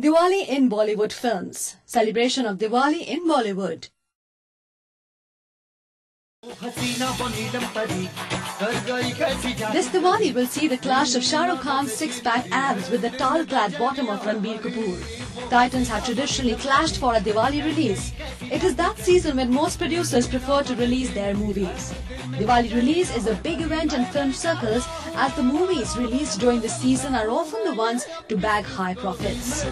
Diwali in Bollywood films. Celebration of Diwali in Bollywood. This Diwali will see the clash of Shah Rukh Khan's six-pack abs with the towel-clad bottom of Ranbir Kapoor. Titans have traditionally clashed for a Diwali release. It is that season when most producers prefer to release their movies. Diwali release is a big event in film circles, as the movies released during the season are often the ones to bag high profits.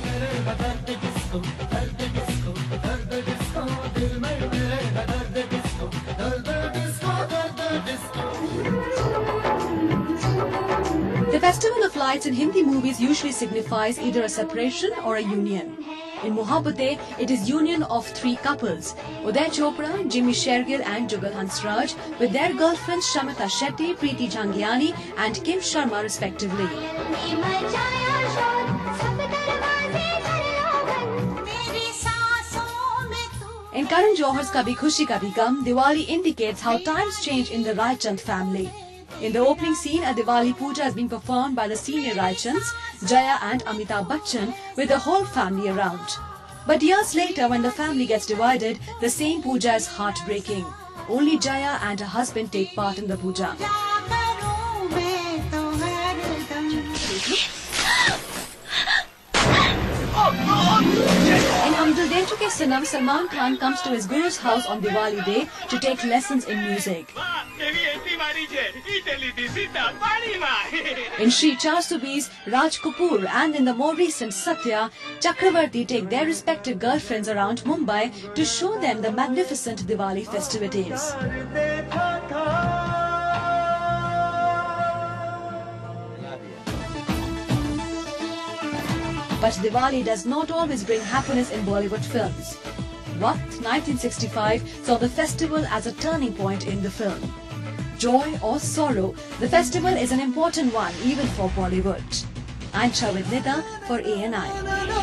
The festival of lights in Hindi movies usually signifies either a separation or a union. In Mohabbatein, it is union of three couples, Uday Chopra, Jimmy Shergill and Jugal Hansraj, with their girlfriends Shamita Shetty, Preeti Jangiani and Kim Sharma respectively. In Karan Johar's Kabhi Khushi Kabhi Gham, Diwali indicates how times change in the Raichand family. In the opening scene, a Diwali puja has been performed by the senior Raichands, Jaya and Amitabh Bachchan, with the whole family around. But years later, when the family gets divided, the same puja is heartbreaking. Only Jaya and her husband take part in the puja. In Amdul Dentuke Sannam, Salman Khan comes to his guru's house on Diwali day to take lessons in music. In Shree Charsubhis, Raj Kapoor and in the more recent Satya, Chakravarti take their respective girlfriends around Mumbai to show them the magnificent Diwali festivities. But Diwali does not always bring happiness in Bollywood films. Vakt 1965 saw the festival as a turning point in the film. Joy or sorrow, the festival is an important one even for Bollywood. I'm Chavidnita for ANI.